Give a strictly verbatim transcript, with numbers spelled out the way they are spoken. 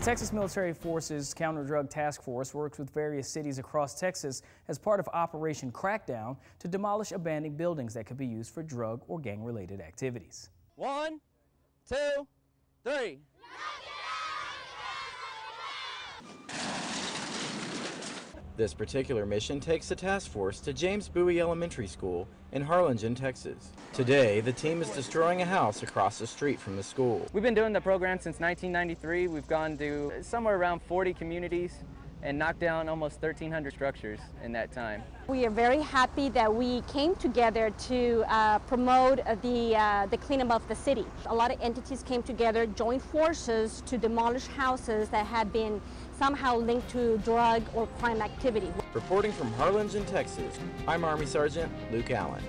The Texas Military Forces Counter Drug Task Force works with various cities across Texas as part of Operation Crackdown to demolish abandoned buildings that could be used for drug or gang-related activities. One, two, three. This particular mission takes the task force to James Bowie Elementary School in Harlingen, Texas. Today, the team is destroying a house across the street from the school. We've been doing the program since nineteen ninety-three. We've gone to somewhere around forty communities and knocked down almost thirteen hundred structures in that time. We are very happy that we came together to uh, promote the, uh, the cleanup of the city. A lot of entities came together, joined forces to demolish houses that had been somehow linked to drug or crime activity. Reporting from Harlingen, Texas, I'm Army Sergeant Luke Allen.